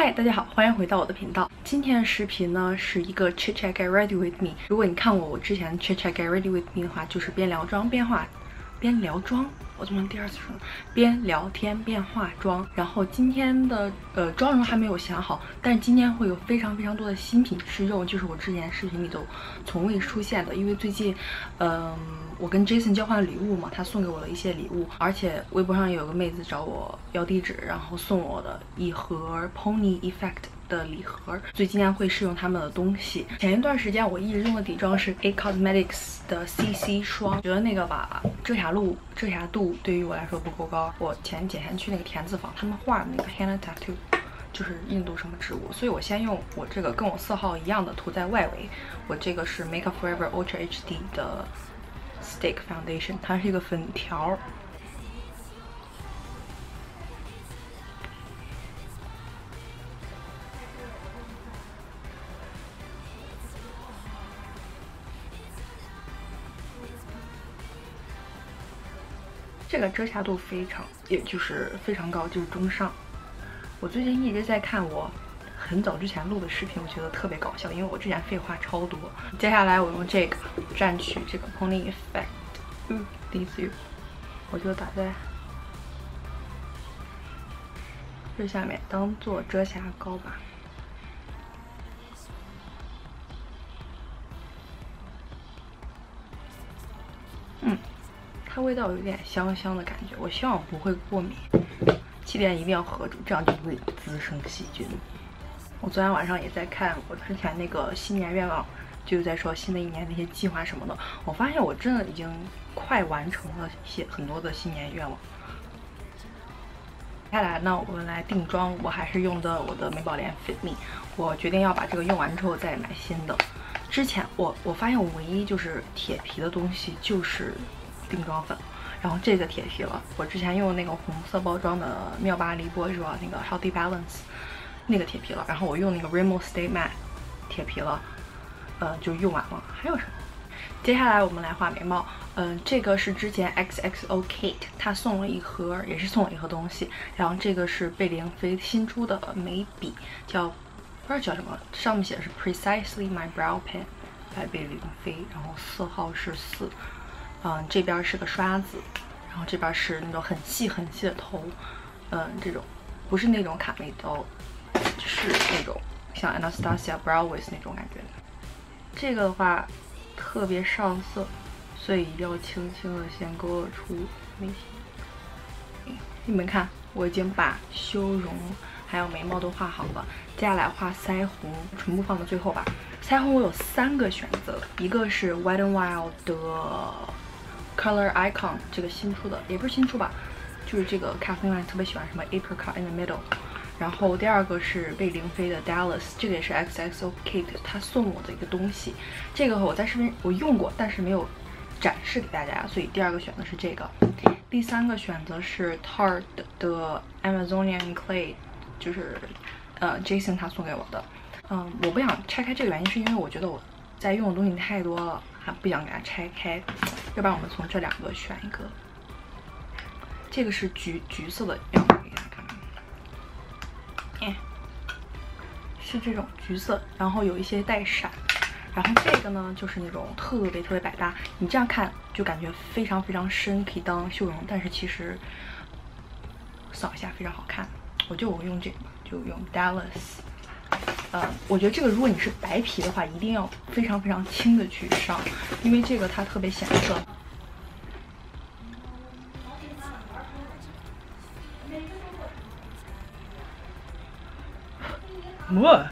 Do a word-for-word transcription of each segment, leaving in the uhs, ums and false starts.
嗨，大家好，欢迎回到我的频道。今天的视频呢是一个 Chit Chat Get Ready With Me。如果你看我我之前 Chit Chat Get Ready With Me 的话，就是边聊妆边化，边聊妆。我怎么第二次说呢？边聊天边化妆。然后今天的呃妆容还没有想好，但是今天会有非常非常多的新品试用，就是我之前视频里都从未出现的。因为最近，嗯、呃，我跟 Jason 交换礼物嘛，他送给我了一些礼物，而且微博上也有个妹子找我要地址，然后送我的一盒 Pony Effect 的礼盒，所以今天会试用他们的东西。前一段时间我一直用的底妆是 A Cosmetics 的 C C 霜，觉得那个吧遮瑕度遮瑕度对于我来说不够高。我前几天去那个田子坊，他们画的那个 Henna Tattoo 就是印度什么植物，所以我先用我这个跟我色号一样的涂在外围。我这个是 Make Up Forever Ultra H D 的 Stick Foundation， 它是一个粉条。这个遮瑕度非常，也就是非常高，就是中上。我最近一直在看我很早之前录的视频，我觉得特别搞笑，因为我之前废话超多。接下来我用这个蘸取这个 Pony Effect， 嗯 ，This You， 我就打在这下面当做遮瑕膏吧。它味道有点香香的感觉，我希望我不会过敏。气垫一定要合住，这样就不会滋生细菌。我昨天晚上也在看我之前那个新年愿望，就是在说新的一年那些计划什么的。我发现我真的已经快完成了一些很多的新年愿望。接下来呢，我们来定妆，我还是用的我的美宝莲 Fit Me， 我决定要把这个用完之后再买新的。之前我我发现我唯一就是铁皮的东西就是定妆粉，然后这个铁皮了，我之前用那个红色包装的妙巴黎波是吧？那个 Healthy Balance 那个铁皮了，然后我用那个 Rimmel Stay Matte 铁皮了，呃，就用完了。还有什么？接下来我们来画眉毛，嗯、呃，这个是之前 X X O Kate 她送了一盒，也是送了一盒东西，然后这个是贝玲妃新出的眉笔，叫不知道叫什么，上面写的是 Precisely My Brow Pen， 白贝玲妃，然后色号是四。嗯，这边是个刷子，然后这边是那种很细很细的头，嗯，这种不是那种卡梅刀，是那种像 Anastasia Brow Wiz 那种感觉的。这个的话特别上色，所以一定要轻轻的先勾勒出眉形。你们看，我已经把修容还有眉毛都画好了，接下来画腮红，唇部放到最后吧。腮红我有三个选择，一个是 Wet n Wild 的 Color Icon， 这个新出的，也不是新出吧，就是这个咖啡因特别喜欢什么 Apricot in the Middle。然后第二个是贝玲妃的 Dallas， 这个也是 X X O Kate 她送我的一个东西，这个我在视频我用过，但是没有展示给大家，所以第二个选择是这个。第三个选择是 Tarte 的 Amazonian Clay， 就是呃 Jason 他送给我的。嗯，我不想拆开这个原因是因为我觉得我在用的东西太多了，还不想给它拆开。要不然我们从这两个选一个。这个是橘橘色的，让我给大家看看。哎，是这种橘色，然后有一些带闪。然后这个呢，就是那种特别特别百搭，你这样看就感觉非常非常深，可以当修容，但是其实扫一下非常好看。我就我用这个吧，就用 Dallas。呃，我觉得这个如果你是白皮的话，一定要非常非常轻的去上，因为这个它特别显色。哇！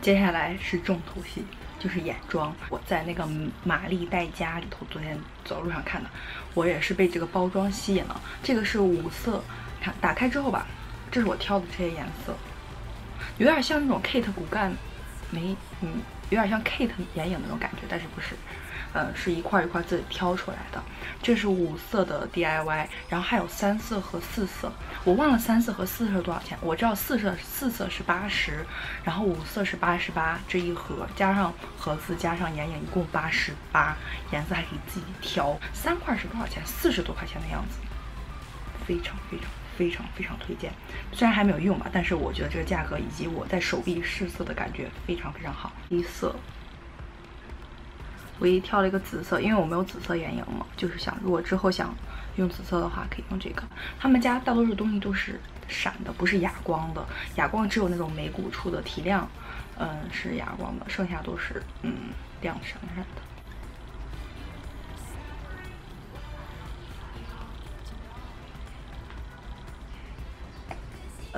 接下来是重头戏，就是眼妆。我在那个玛丽黛家里头，昨天走路上看的，我也是被这个包装吸引了。这个是五色，看打开之后吧，这是我挑的这些颜色。有点像那种 Kate 骨干眉，嗯，有点像 Kate 眼影那种感觉，但是不是，呃，是一块一块自己挑出来的。这是五色的 D I Y， 然后还有三色和四色，我忘了三色和四色是多少钱。我知道四色四色是八十，然后五色是八十八，这一盒加上盒子加上眼影一共八十八，颜色还可以自己挑。三块是多少钱？四十多块钱的样子，非常非常非常非常推荐。虽然还没有用吧，但是我觉得这个价格以及我在手臂试色的感觉非常非常好。一色，唯一挑了一个紫色，因为我没有紫色眼影嘛，就是想如果之后想用紫色的话，可以用这个。他们家大多数东西都是闪的，不是哑光的，哑光只有那种眉骨处的提亮，嗯，是哑光的，剩下都是嗯亮闪闪的。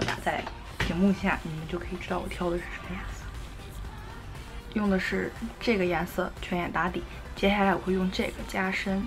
打在屏幕下，你们就可以知道我挑的是什么颜色。用的是这个颜色全眼打底，接下来我会用这个加深。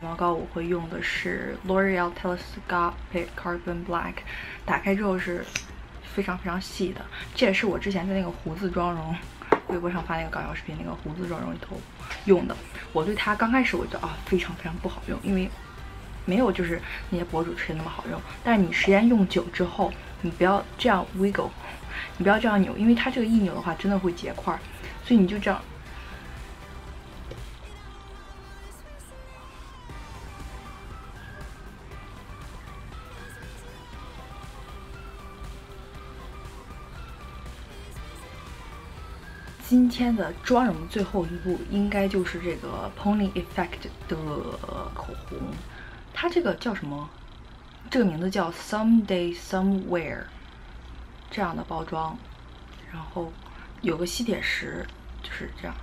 唇膏我会用的是 L'Oreal Telescopic Carbon Black， 打开之后是非常非常细的，这也是我之前在那个胡子妆容微博上发那个搞笑视频那个胡子妆容里头用的。我对它刚开始我觉得啊非常非常不好用，因为没有就是那些博主吹那么好用。但是你时间用久之后，你不要这样 wiggle， 你不要这样扭，因为它这个一扭的话真的会结块，所以你就这样。 今天的妆容最后一步应该就是这个 Pony Effect 的口红，它这个叫什么？这个名字叫 Someday Somewhere 这样的包装，然后有个吸铁石，就是这样。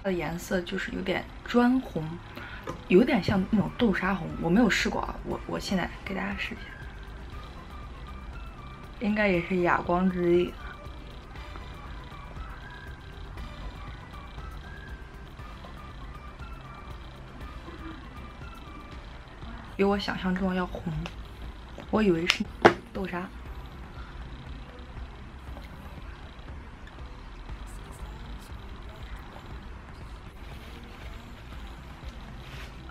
它的颜色就是有点砖红，有点像那种豆沙红。我没有试过啊，我我现在给大家试一下，应该也是哑光之一。 比我想象中要红，我以为是豆沙。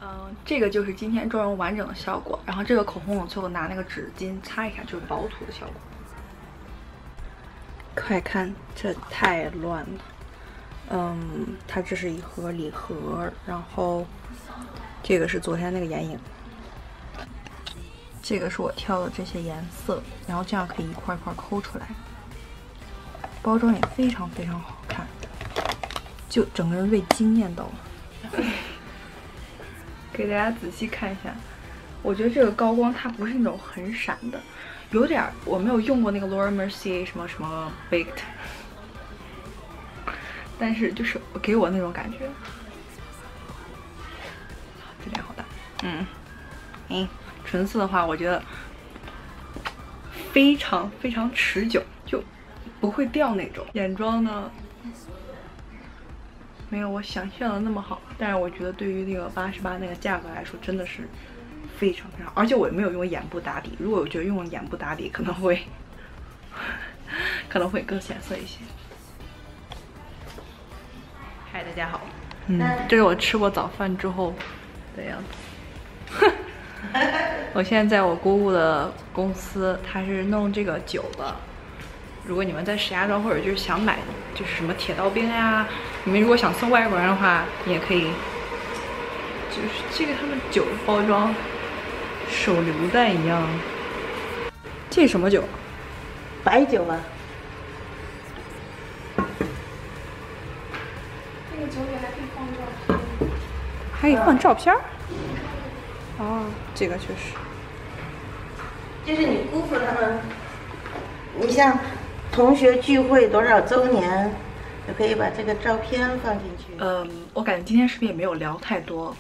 嗯，这个就是今天妆容完整的效果。然后这个口红我最后拿那个纸巾擦一下，就是薄涂的效果。快看，这太乱了。嗯，它这是一盒礼盒，然后这个是昨天那个眼影。 这个是我挑的这些颜色，然后这样可以一块一块抠出来，包装也非常非常好看，就整个人被惊艳到了。给大家仔细看一下，我觉得这个高光它不是那种很闪的，有点我没有用过那个 Laura Mercier 什么什么 Baked， 但是就是给我那种感觉。这边好大，嗯，嗯。 唇色的话，我觉得非常非常持久，就不会掉那种。眼妆呢，没有我想象的那么好，但是我觉得对于那个八十八那个价格来说，真的是非常非常。而且我也没有用眼部打底，如果我觉得用眼部打底可能会可能会更显色一些。嗨，大家好，嗯，这是我吃过早饭之后的样子。我现在在我姑姑的公司，她是弄这个酒的。如果你们在石家庄或者就是想买，就是什么铁道冰呀、啊，你们如果想送外国人的话，你也可以。就是这个他们酒包装，手榴弹一样。这是什么酒？白酒啊。那个酒里还可以放照片。还可以放照片？嗯 哦，这个确实，这是你姑父他们。你像同学聚会多少周年，就可以把这个照片放进去。嗯，我感觉今天视频也没有聊太多。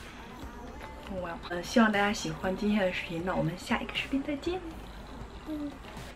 我呃，希望大家喜欢今天的视频，那我们下一个视频再见。嗯。